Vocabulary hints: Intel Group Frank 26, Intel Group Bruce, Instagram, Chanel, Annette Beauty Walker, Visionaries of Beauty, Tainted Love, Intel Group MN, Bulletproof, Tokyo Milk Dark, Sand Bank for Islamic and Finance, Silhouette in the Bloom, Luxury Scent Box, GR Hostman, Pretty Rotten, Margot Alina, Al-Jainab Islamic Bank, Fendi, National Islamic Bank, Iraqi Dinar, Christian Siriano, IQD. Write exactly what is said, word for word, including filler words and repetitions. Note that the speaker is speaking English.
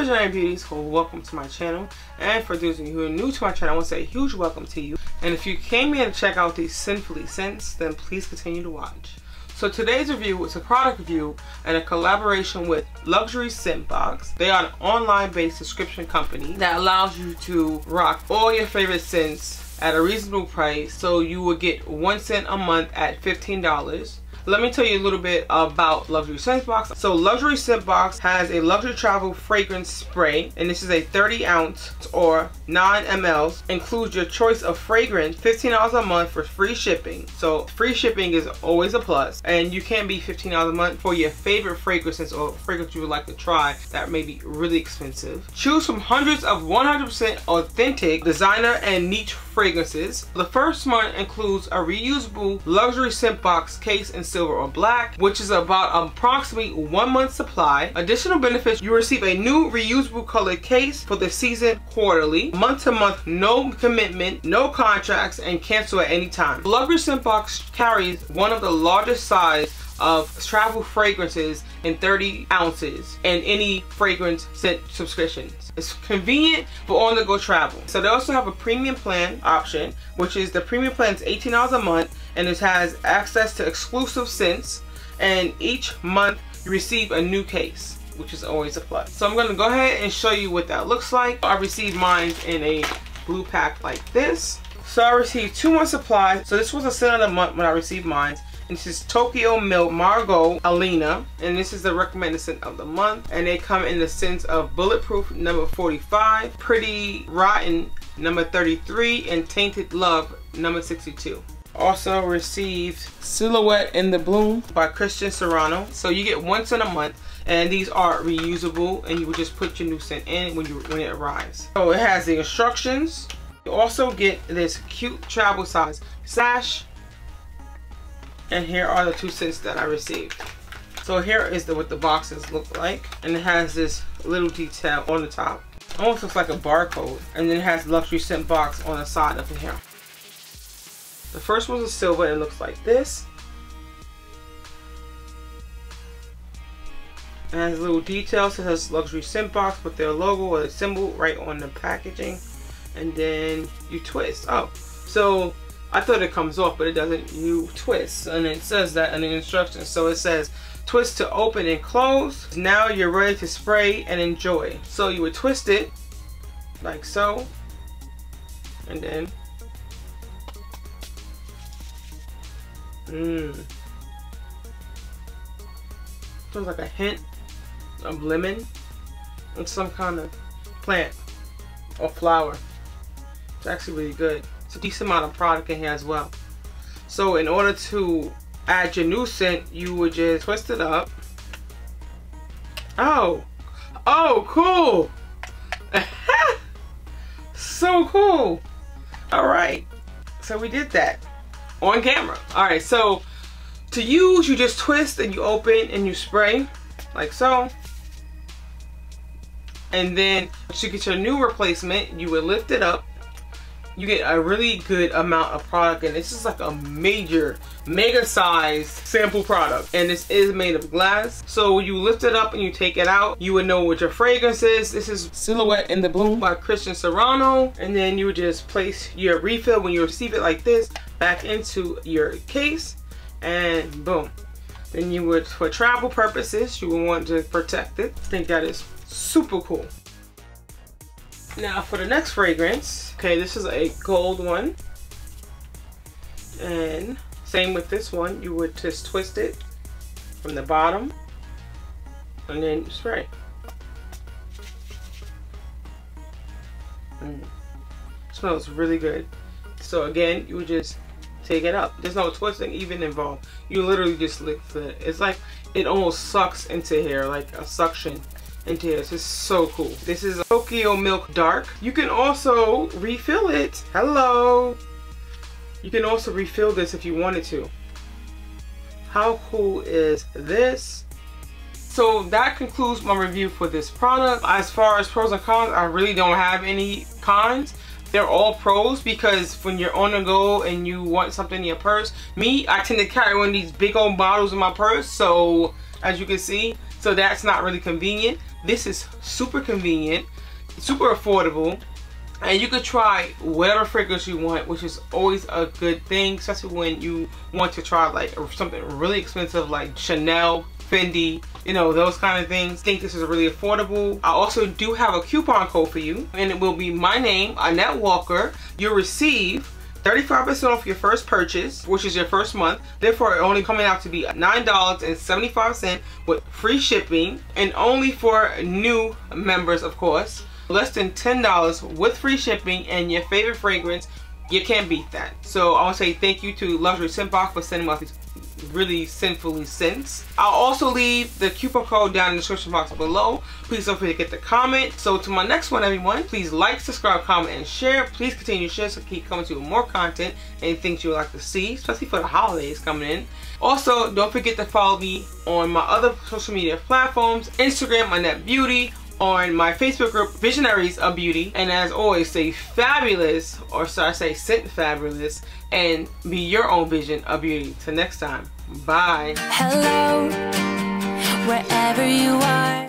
Visionaries of Beauty School, welcome to my channel. And for those of you who are new to my channel, I want to say a huge welcome to you. And if you came here to check out these Sinfully Scents, then please continue to watch. So today's review is a product review and a collaboration with Luxury Scent Box. They are an online-based subscription company that allows you to rock all your favorite scents at a reasonable price. So you will get one cent a month at fifteen dollars. Let me tell you a little bit about Luxury Scent Box. So Luxury Scent Box has a luxury travel fragrance spray, and this is a thirty ounce or nine milliliters. Includes your choice of fragrance, fifteen dollars a month for free shipping. So free shipping is always a plus, and you can be fifteen dollars a month for your favorite fragrances or fragrance you would like to try that may be really expensive. Choose from hundreds of one hundred percent authentic designer and niche fragrances. The first one includes a reusable Luxury Scent Box case and silver or black, which is about approximately one month supply. Additional benefits: you receive a new reusable colored case for the season quarterly, month to month, no commitment, no contracts, and cancel at any time. Luxury Scent Box carries one of the largest size of travel fragrances in thirty ounces and any fragrance scent subscriptions. It's convenient for on-the-go travel. So they also have a premium plan option, which is the premium plan is eighteen dollars a month, and it has access to exclusive scents, and each month you receive a new case, which is always a plus. So I'm gonna go ahead and show you what that looks like. I received mine in a blue pack like this. So I received two months supply. So this was a cent of the month when I received mine. And this is Tokyo Milk, Margot Alina, and this is the recommended scent of the month. And they come in the scents of Bulletproof, number forty-five, Pretty Rotten, number thirty-three, and Tainted Love, number sixty-two. Also received Silhouette in the Bloom by Christian Siriano. So you get one scent a month, and these are reusable, and you will just put your new scent in when you when it arrives. So it has the instructions. You also get this cute travel size sash, and here are the two scents that I received. So here is the what the boxes look like, and it has this little detail on the top, almost looks like a barcode, and then it has Luxury Scent Box on the side of the here. The first one's a silver, it looks like this. It has little details, it has Luxury Scent Box with their logo or the symbol right on the packaging, and then you twist up. So I thought it comes off, but it doesn't. You twist, and it says that in the instructions. So it says twist to open and close. Now you're ready to spray and enjoy. So you would twist it like so, and then mmm feels like a hint of lemon and some kind of plant or flower. It's actually really good. It's a decent amount of product in here as well. So in order to add your new scent, you would just twist it up. Oh, oh, cool. So cool. All right, so we did that on camera. All right, so to use, you just twist and you open and you spray like so. And then once you get your new replacement, you would lift it up. You get a really good amount of product, and this is like a major mega size sample product, and this is made of glass. So you lift it up and you take it out, you would know what your fragrance is. This is Silhouette in the Bloom by Christian Siriano, and then you would just place your refill when you receive it like this back into your case, and boom. Then you would, for travel purposes, you would want to protect it. I think that is super cool. Now for the next fragrance, okay, this is a gold one, and same with this one, you would just twist it from the bottom and then spray. Mm. Smells really good. So again, you would just take it up. There's no twisting even involved. You literally just lift it. It's like it almost sucks into here, like a suction. And this is so cool. This is a Tokyo Milk Dark. You can also refill it. Hello. You can also refill this if you wanted to. How cool is this? So that concludes my review for this product. As far as pros and cons, I really don't have any cons. They're all pros, because when you're on the go and you want something in your purse, me, I tend to carry one of these big old bottles in my purse. So as you can see, So that's not really convenient. This is super convenient, super affordable, and you could try whatever fragrance you want, which is always a good thing, especially when you want to try like something really expensive like Chanel, Fendi, you know, those kind of things. I think this is really affordable. I also do have a coupon code for you, and it will be my name, Annette Walker. You'll receive thirty-five percent off your first purchase, which is your first month. Therefore, it only coming out to be nine dollars and seventy-five cents with free shipping, and only for new members, of course. Less than ten dollars with free shipping and your favorite fragrance. You can't beat that. So I want to say thank you to Luxury Scent Box for sending us these really sinfully scents. I'll also leave the coupon code down in the description box below. Please don't forget to comment. So to my next one, everyone, please like, subscribe, comment, and share. Please continue to share so keep coming to more content and things you would like to see, especially for the holidays coming in. Also, don't forget to follow me on my other social media platforms, Instagram, Annette Beauty, on my Facebook group, Visionaries of Beauty. And as always, stay fabulous, or should I say scent fabulous, and be your own vision of beauty. Till next time, bye. Hello, wherever you are.